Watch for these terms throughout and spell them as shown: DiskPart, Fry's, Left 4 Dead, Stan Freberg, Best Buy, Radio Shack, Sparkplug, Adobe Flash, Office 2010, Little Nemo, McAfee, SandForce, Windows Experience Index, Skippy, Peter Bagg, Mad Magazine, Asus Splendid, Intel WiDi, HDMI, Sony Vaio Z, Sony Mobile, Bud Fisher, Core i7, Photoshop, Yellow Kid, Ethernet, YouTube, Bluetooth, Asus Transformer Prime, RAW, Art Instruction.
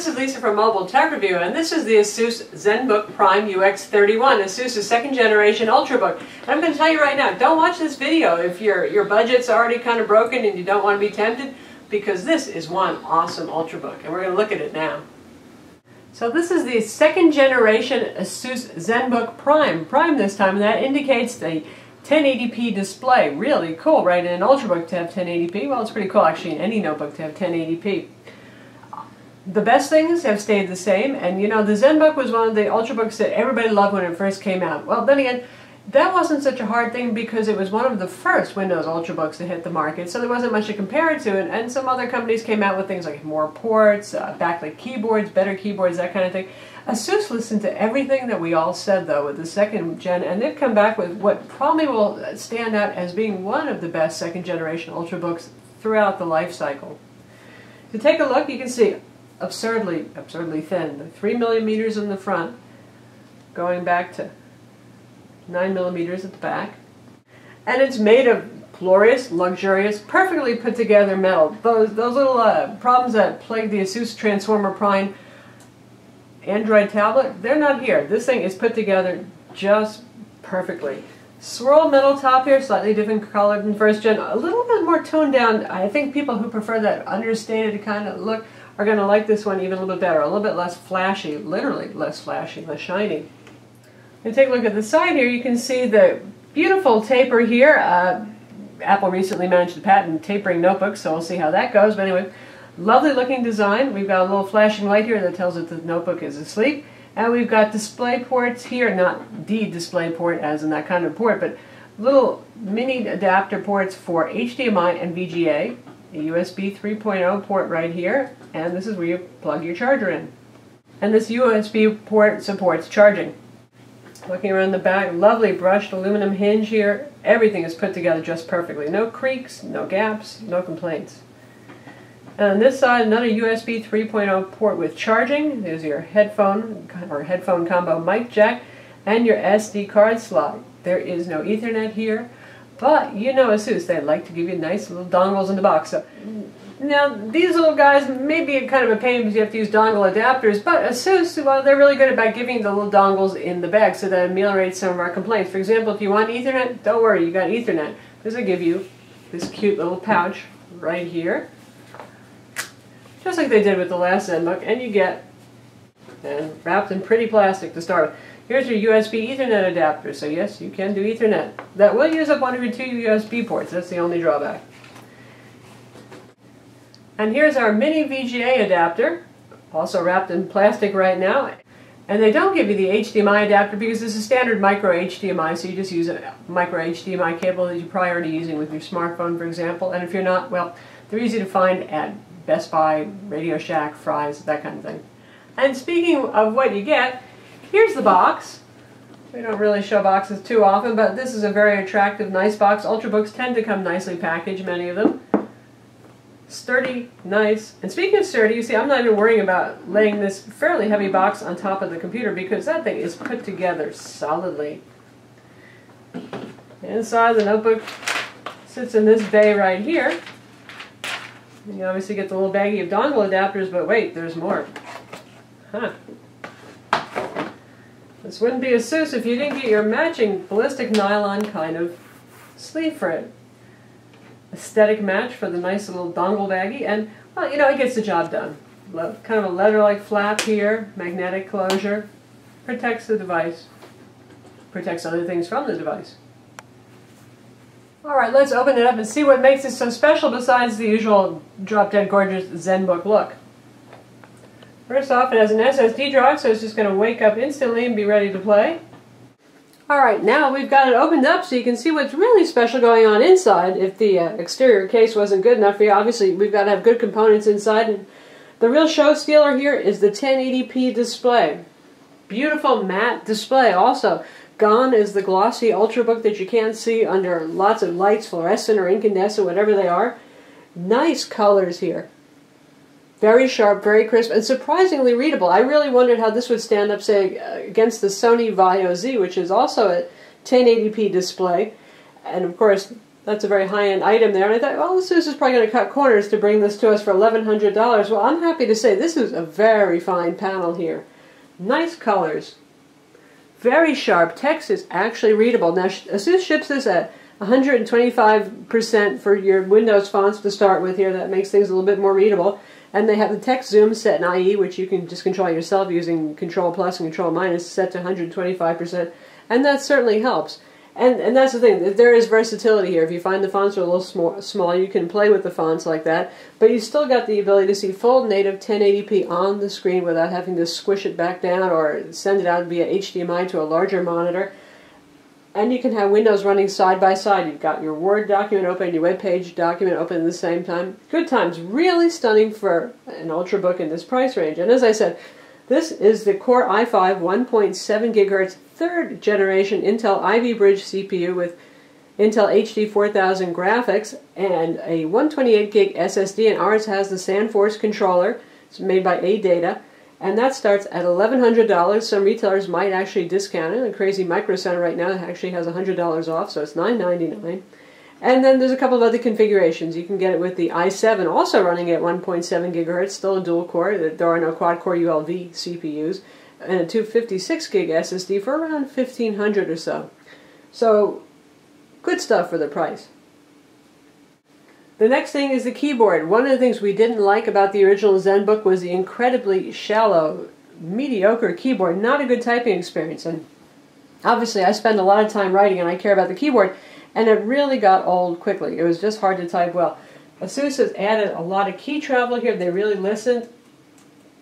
This is Lisa from Mobile Tech Review, and this is the ASUS ZenBook Prime UX31, ASUS's second generation Ultrabook. And I'm going to tell you right now, don't watch this video if your budget's already kind of broken and you don't want to be tempted, because this is one awesome Ultrabook, and we're going to look at it now. So this is the second generation ASUS ZenBook Prime this time, and that indicates the 1080p display. Really cool, right? In an Ultrabook to have 1080p, well, it's pretty cool actually in any notebook to have 1080p. The best things have stayed the same, and you know, the ZenBook was one of the Ultrabooks that everybody loved when it first came out. Well, then again, that wasn't such a hard thing because it was one of the first Windows Ultrabooks to hit the market, so there wasn't much to compare it to, and some other companies came out with things like more ports, backlit keyboards, better keyboards, that kind of thing. ASUS listened to everything that we all said, though, with the second gen, and they've come back with what probably will stand out as being one of the best second generation Ultrabooks throughout the life cycle. To take a look, you can see absurdly thin, the 3 millimeters in the front, going back to 9 millimeters at the back, and it's made of glorious, luxurious, perfectly put together metal. Those little problems that plagued the ASUS Transformer Prime Android tablet, they're not here. This thing is put together just perfectly. Swirl metal top here, slightly different color than first gen, a little bit more toned down. I think people who prefer that understated kind of look are going to like this one even a little bit better, a little bit less flashy, literally less flashy, less shiny. And take a look at the side here, you can see the beautiful taper here. Apple recently managed to patent tapering notebooks, so we'll see how that goes. But anyway, lovely looking design. We've got a little flashing light here that tells it the notebook is asleep. And we've got display ports here, not the display port as in that kind of port, but little mini adapter ports for HDMI and VGA. A USB 3.0 port right here, and this is where you plug your charger in. And this USB port supports charging. Looking around the back, lovely brushed aluminum hinge here. Everything is put together just perfectly. No creaks, no gaps, no complaints. And on this side, another USB 3.0 port with charging. There's your headphone or headphone combo mic jack and your SD card slot. There is no Ethernet here. But, you know, ASUS, they like to give you nice little dongles in the box. So, now, these little guys may be kind of a pain because you have to use dongle adapters, but ASUS, well, they're really good about giving the little dongles in the bag, so that ameliorates some of our complaints. For example, if you want Ethernet, don't worry, you got Ethernet. This will give you this cute little pouch right here, just like they did with the last ZenBook, and you get, and wrapped in pretty plastic to start with. Here's your USB Ethernet adapter, so yes, you can do Ethernet. That will use up one of your two USB ports, that's the only drawback. And here's our mini VGA adapter, also wrapped in plastic right now. And they don't give you the HDMI adapter because this is standard micro HDMI, so you just use a micro HDMI cable that you're probably already using with your smartphone, for example. And if you're not, well, they're easy to find at Best Buy, Radio Shack, Fry's, that kind of thing. And speaking of what you get, here's the box. We don't really show boxes too often, but this is a very attractive, nice box. Ultrabooks tend to come nicely packaged, many of them. Sturdy, nice. And speaking of sturdy, you see I'm not even worrying about laying this fairly heavy box on top of the computer because that thing is put together solidly. Inside, the notebook sits in this bay right here. You obviously get the little baggie of dongle adapters, but wait, there's more. Huh. This wouldn't be ASUS if you didn't get your matching ballistic nylon kind of sleeve for it. Aesthetic match for the nice little dongle baggie, and, well, you know, it gets the job done. Kind of a leather-like flap here, magnetic closure, protects the device, protects other things from the device. Alright, let's open it up and see what makes it so special besides the usual drop-dead gorgeous ZenBook look. First off, it has an SSD drive, so it's just going to wake up instantly and be ready to play. Alright, now we've got it opened up so you can see what's really special going on inside. If the exterior case wasn't good enough for you, obviously we've got to have good components inside. And the real show stealer here is the 1080p display. Beautiful matte display also. Gone is the glossy Ultrabook that you can't see under lots of lights, fluorescent or incandescent, whatever they are. Nice colors here. Very sharp, very crisp, and surprisingly readable. I really wondered how this would stand up, say, against the Sony Vaio Z, which is also a 1080p display. And of course, That's a very high-end item there. And I thought, well, ASUS is probably going to cut corners to bring this to us for $1,100. Well, I'm happy to say this is a very fine panel here. Nice colors. Very sharp. Text is actually readable. Now, ASUS ships this at 125% for your Windows fonts to start with here. That makes things a little bit more readable. And they have the text zoom set in IE, which you can just control yourself using Control Plus and Control Minus, set to 125%. And that certainly helps. And that's the thing, there is versatility here. If you find the fonts are a little small, you can play with the fonts like that. But you still got the ability to see full native 1080p on the screen without having to squish it back down or send it out via HDMI to a larger monitor. And you can have windows running side by side. You've got your Word document open, your web page document open at the same time. Good times. Really stunning for an Ultrabook in this price range. And as I said, this is the Core i5 1.7 GHz 3rd generation Intel Ivy Bridge CPU with Intel HD 4000 graphics and a 128 gig SSD, and ours has the SandForce controller. It's made by Adata, and that starts at $1,100. Some retailers might actually discount it. A Crazy Micro Center right now actually has $100 off, so it's $999. And then there's a couple of other configurations. You can get it with the i7 also running at 1.7 GHz, still a dual core. There are no quad core ULV CPUs, and a 256 gig SSD for around $1,500 or so. So good stuff for the price. The next thing is the keyboard. One of the things we didn't like about the original ZenBook was the incredibly shallow, mediocre keyboard. Not a good typing experience. And obviously I spend a lot of time writing and I care about the keyboard. And it really got old quickly. It was just hard to type well. ASUS has added a lot of key travel here. They really listened.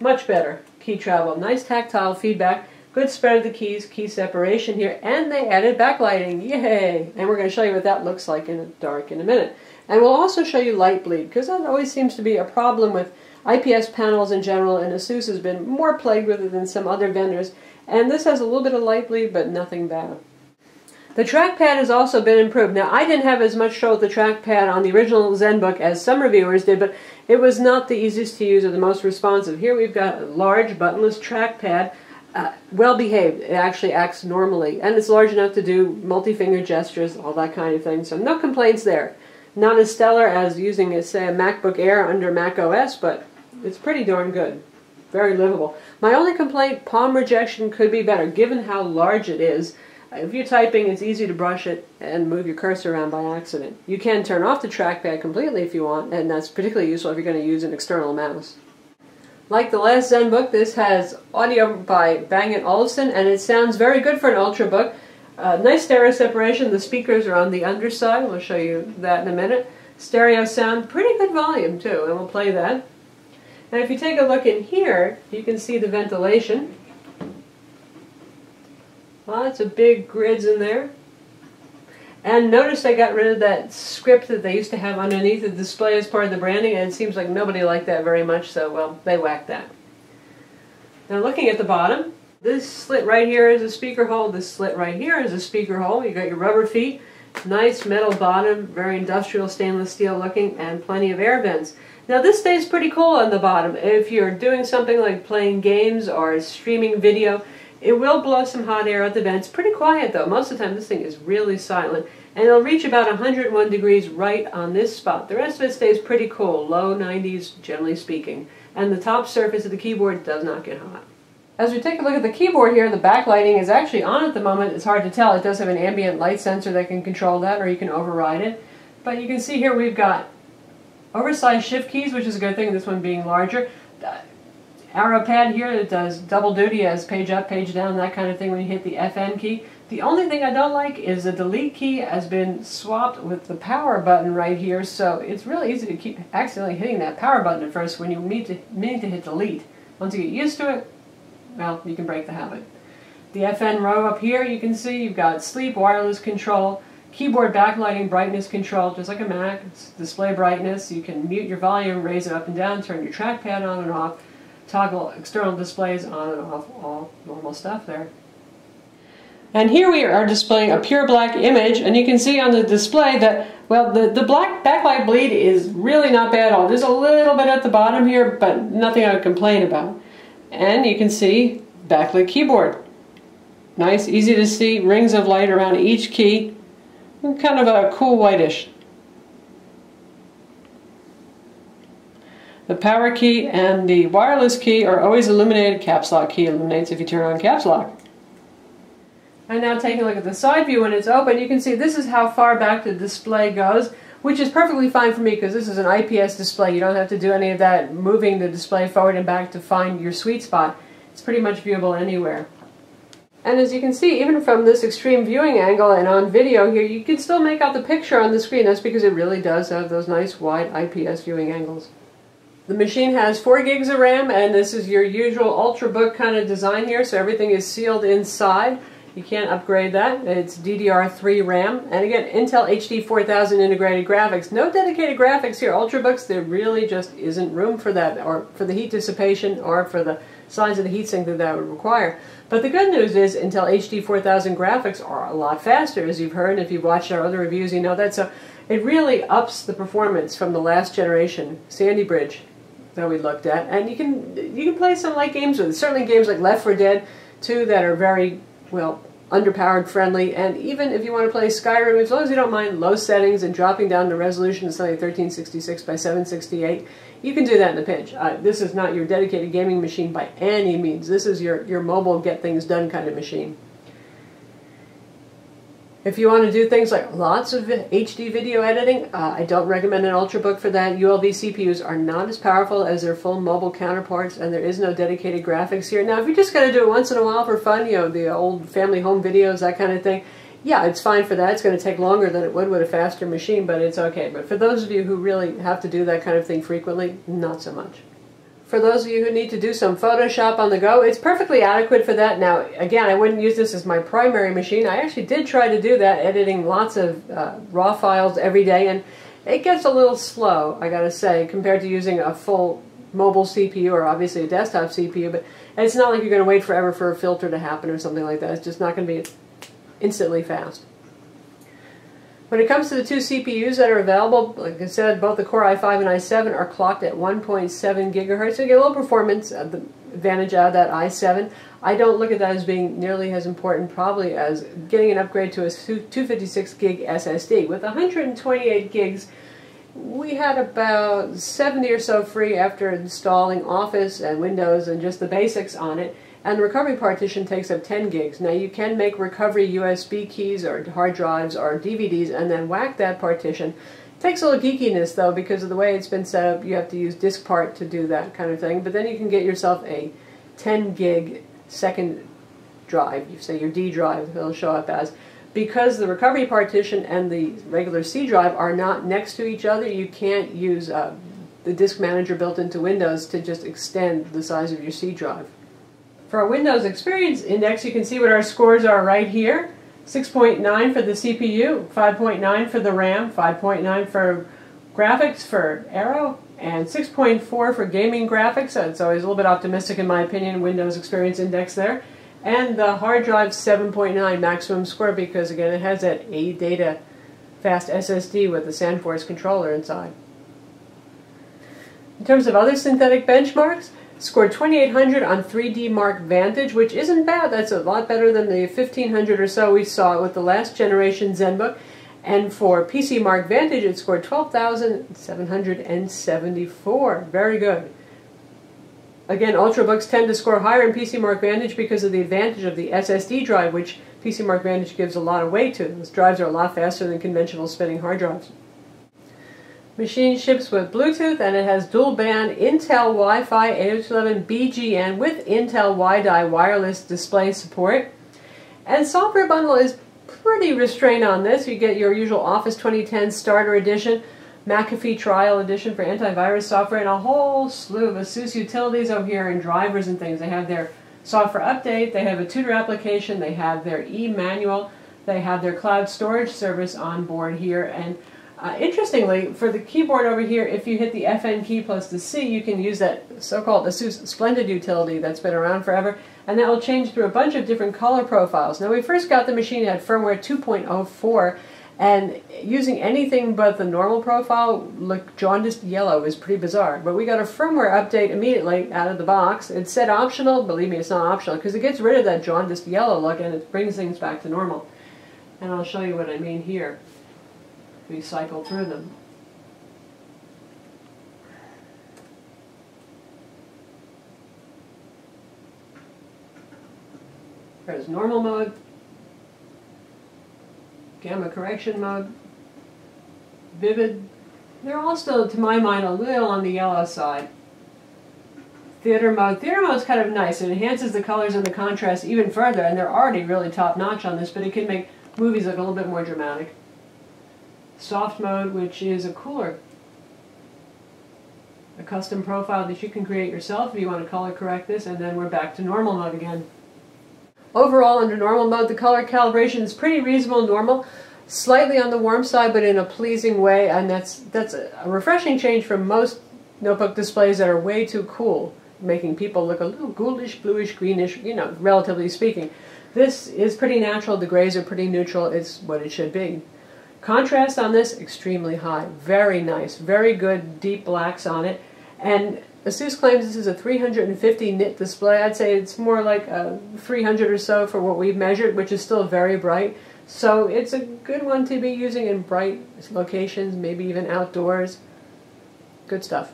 Much better key travel. Nice tactile feedback. Good spread of the keys. Key separation here. And they added backlighting. Yay! And we're going to show you what that looks like in the dark in a minute. And we'll also show you light bleed, because that always seems to be a problem with IPS panels in general, and ASUS has been more plagued with it than some other vendors. And this has a little bit of light bleed, but nothing bad. The trackpad has also been improved. Now, I didn't have as much trouble with the trackpad on the original ZenBook as some reviewers did, but it was not the easiest to use or the most responsive. Here we've got a large buttonless trackpad, well behaved. It actually acts normally, and it's large enough to do multi-finger gestures, all that kind of thing, so no complaints there. Not as stellar as using, say, a MacBook Air under Mac OS, but it's pretty darn good. Very livable. My only complaint, palm rejection could be better, given how large it is. If you're typing, it's easy to brush it and move your cursor around by accident. You can turn off the trackpad completely if you want, and that's particularly useful if you're going to use an external mouse. Like the last ZenBook, this has audio by Bang & Olufsen, and it sounds very good for an Ultrabook. Nice stereo separation. The speakers are on the underside. We'll show you that in a minute. Stereo sound, pretty good volume too, and we'll play that. And if you take a look in here, you can see the ventilation. Lots of big grids in there. And notice I got rid of that script that they used to have underneath the display as part of the branding, and it seems like nobody liked that very much, so, well, they whacked that. Now, looking at the bottom, this slit right here is a speaker hole, this slit right here is a speaker hole. You got your rubber feet, nice metal bottom, very industrial stainless steel looking, and plenty of air vents. Now, this stays pretty cool on the bottom. If you're doing something like playing games or streaming video, it will blow some hot air out the vents. Pretty quiet though. Most of the time this thing is really silent. And it'll reach about 101 degrees right on this spot. The rest of it stays pretty cool, low 90s generally speaking. And the top surface of the keyboard does not get hot. As we take a look at the keyboard here, the backlighting is actually on at the moment. It's hard to tell. It does have an ambient light sensor that can control that, or you can override it. But you can see here we've got oversized shift keys, which is a good thing, this one being larger. Arrow pad here that does double duty as page up, page down, that kind of thing when you hit the FN key. The only thing I don't like is the delete key has been swapped with the power button right here, so it's really easy to keep accidentally hitting that power button at first when you mean to hit delete. Once you get used to it, well, you can break the habit. The FN row up here, you can see you've got sleep, wireless control, keyboard backlighting, brightness control, just like a Mac. It's display brightness, you can mute your volume, raise it up and down, turn your trackpad on and off, toggle external displays on and off, all normal stuff there. And here we are displaying a pure black image, and you can see on the display that, well, the black backlight bleed is really not bad at all. There's a little bit at the bottom here, but nothing I would complain about. And you can see backlit keyboard. Nice, easy to see, rings of light around each key. Kind of a cool whitish. The power key and the wireless key are always illuminated. Caps lock key illuminates if you turn on caps lock. And now taking a look at the side view when it's open, you can see this is how far back the display goes, which is perfectly fine for me because this is an IPS display. You don't have to do any of that moving the display forward and back to find your sweet spot. It's pretty much viewable anywhere. And as you can see, even from this extreme viewing angle and on video here, you can still make out the picture on the screen. That's because it really does have those nice wide IPS viewing angles. The machine has 4 gigs of RAM, and this is your usual Ultrabook kind of design here, so everything is sealed inside. You can't upgrade that. It's DDR3 RAM. And again, Intel HD 4000 integrated graphics. No dedicated graphics here. Ultrabooks, there really just isn't room for that, or for the heat dissipation, or for the size of the heatsink that that would require. But the good news is Intel HD 4000 graphics are a lot faster, as you've heard. If you've watched our other reviews, you know that. So it really ups the performance from the last generation, Sandy Bridge, that we looked at. And you can play some light games with it. Certainly games like Left 4 Dead 2 that are very, well, underpowered friendly, and even if you want to play Skyrim, as long as you don't mind low settings and dropping down the resolution to something like 1366 by 768, you can do that in a pinch. This is not your dedicated gaming machine by any means. This is your mobile get things done kind of machine. If you want to do things like lots of HD video editing, I don't recommend an Ultrabook for that. ULV CPUs are not as powerful as their full mobile counterparts, and there is no dedicated graphics here. Now, if you're just going to do it once in a while for fun, you know, the old family home videos, that kind of thing, yeah, it's fine for that. It's going to take longer than it would with a faster machine, but it's okay. But for those of you who really have to do that kind of thing frequently, not so much. For those of you who need to do some Photoshop on the go, it's perfectly adequate for that. Now, again, I wouldn't use this as my primary machine. I actually did try to do that, editing lots of RAW files every day, and it gets a little slow, I gotta say, compared to using a full mobile CPU or obviously a desktop CPU, but it's not like you're gonna wait forever for a filter to happen or something like that. It's just not gonna be instantly fast. When it comes to the 2 CPUs that are available, like I said, both the Core i5 and i7 are clocked at 1.7 gigahertz, so you get a little performance advantage out of that i7. I don't look at that as being nearly as important, probably, as getting an upgrade to a 256 gig SSD. With 128 gigs, we had about 70 or so free after installing Office and Windows and just the basics on it. And the recovery partition takes up 10 gigs. Now, you can make recovery USB keys or hard drives or DVDs and then whack that partition. It takes a little geekiness, though, because of the way it's been set up. You have to use DiskPart to do that kind of thing. But then you can get yourself a 10 gig second drive. You say your D drive, it'll show up as. Because the recovery partition and the regular C drive are not next to each other, you can't use the disk manager built into Windows to just extend the size of your C drive. For our Windows Experience Index, you can see what our scores are right here. 6.9 for the CPU, 5.9 for the RAM, 5.9 for graphics for Aero, and 6.4 for gaming graphics. So it's always a little bit optimistic, in my opinion, Windows Experience Index there. And the hard drive, 7.9 maximum score, because again, it has that ADATA fast SSD with the SandForce controller inside. In terms of other synthetic benchmarks, scored 2800 on 3D Mark Vantage, which isn't bad. That's a lot better than the 1500 or so we saw with the last generation ZenBook. And for PC Mark Vantage, it scored 12,774. Very good. Again, Ultrabooks tend to score higher in PC Mark Vantage because of the advantage of the SSD drive, which PC Mark Vantage gives a lot of weight to. Those drives are a lot faster than conventional spinning hard drives. Machine ships with Bluetooth, and it has dual band Intel Wi-Fi 802.11 BGN with Intel WiDi wireless display support. And software bundle is pretty restrained on this. You get your usual Office 2010 Starter Edition, McAfee Trial Edition for antivirus software, and a whole slew of ASUS utilities over here and drivers and things. They have their software update, they have a tutor application, they have their e-manual, they have their cloud storage service on board here. And interestingly, for the keyboard over here, if you hit the FN key plus the C, you can use that so-called ASUS Splendid utility that's been around forever, and that will change through a bunch of different color profiles. Now, we first got the machine at firmware 2.04, and using anything but the normal profile, look, jaundiced yellow is pretty bizarre. But we got a firmware update immediately out of the box. It said optional. Believe me, it's not optional, because it gets rid of that jaundiced yellow look, and it brings things back to normal. And I'll show you what I mean here. We cycle through them. There's normal mode, gamma correction mode, vivid. They're all still, to my mind, a little on the yellow side. Theater mode. Theater mode's kind of nice. It enhances the colors and the contrast even further, and they're already really top-notch on this, but it can make movies look a little bit more dramatic. Soft mode, which is a cooler. A custom profile that you can create yourself if you want to color correct this, and then we're back to normal mode again. Overall, under normal mode, the color calibration is pretty reasonable and normal. Slightly on the warm side, but in a pleasing way, and that's a refreshing change from most notebook displays that are way too cool, making people look a little ghoulish, bluish, greenish, you know, relatively speaking. This is pretty natural. The grays are pretty neutral. It's what it should be. Contrast on this, extremely high. Very nice. Very good deep blacks on it. And ASUS claims this is a 350 nit display. I'd say it's more like a 300 or so for what we've measured, which is still very bright. So it's a good one to be using in bright locations, maybe even outdoors. Good stuff.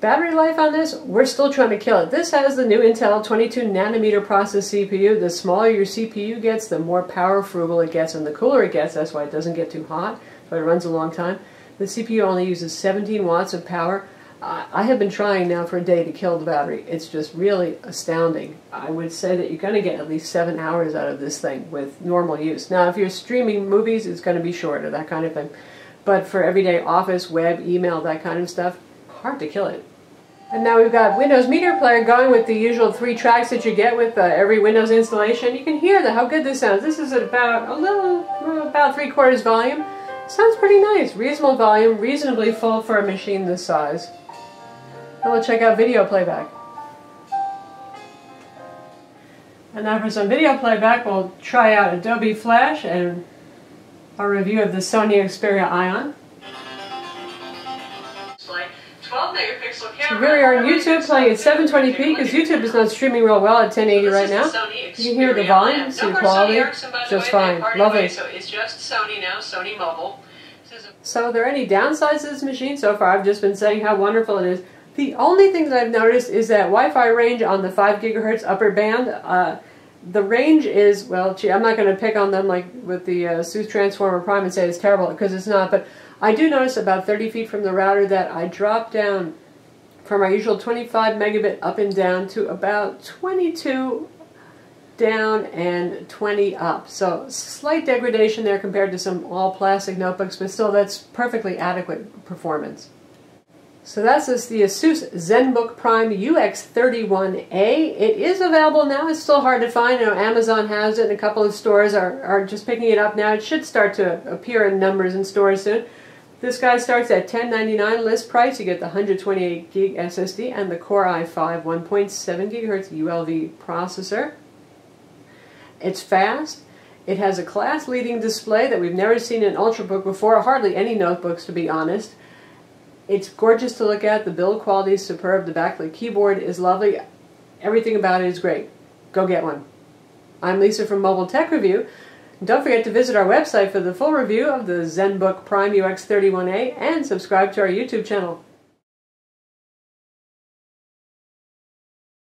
Battery life on this, we're still trying to kill it. This has the new Intel 22nm process CPU. The smaller your CPU gets, the more power frugal it gets and the cooler it gets. That's why it doesn't get too hot, but it runs a long time. The CPU only uses 17 watts of power. I have been trying now for a day to kill the battery. It's just really astounding. I would say that you're going to get at least 7 hours out of this thing with normal use. Now, if you're streaming movies, it's going to be shorter, that kind of thing. But for everyday office, web, email, that kind of stuff, hard to kill it. And now we've got Windows Media Player going with the usual 3 tracks that you get with every Windows installation. You can hear how good this sounds. This is at about 3/4 volume. Sounds pretty nice. Reasonable volume, reasonably full for a machine this size. Now we'll check out video playback. And now for some video playback, we'll try out Adobe Flash and our review of the Sony Xperia Ion. So here we are on YouTube playing at 720p because YouTube is not streaming real well at 1080 right now. You can hear the volume, see the quality, just fine. Lovely. So it's just Sony now, Sony Mobile. So are there any downsides to this machine so far? I've just been saying how wonderful it is. The only thing that I've noticed is that Wi-Fi range on the 5 gigahertz upper band, the range is, well, gee, I'm not going to pick on them like with the ASUS Transformer Prime and say it's terrible because it's not, but I do notice about 30 feet from the router that I drop down from our usual 25 megabit up and down to about 22 down and 20 up. So slight degradation there compared to some all plastic notebooks, but still that's perfectly adequate performance. So that's the ASUS ZenBook Prime UX31A. It is available now. It's still hard to find. I know Amazon has it and a couple of stores are just picking it up now. It should start to appear in numbers in stores soon. This guy starts at $10.99 list price. You get the 128 gig SSD and the Core i5 1.7 gigahertz ULV processor. It's fast. It has a class-leading display that we've never seen in Ultrabook before, hardly any notebooks to be honest. It's gorgeous to look at. The build quality is superb. The backlit keyboard is lovely. Everything about it is great. Go get one. I'm Lisa from Mobile Tech Review. Don't forget to visit our website for the full review of the ZenBook Prime UX31A and subscribe to our YouTube channel.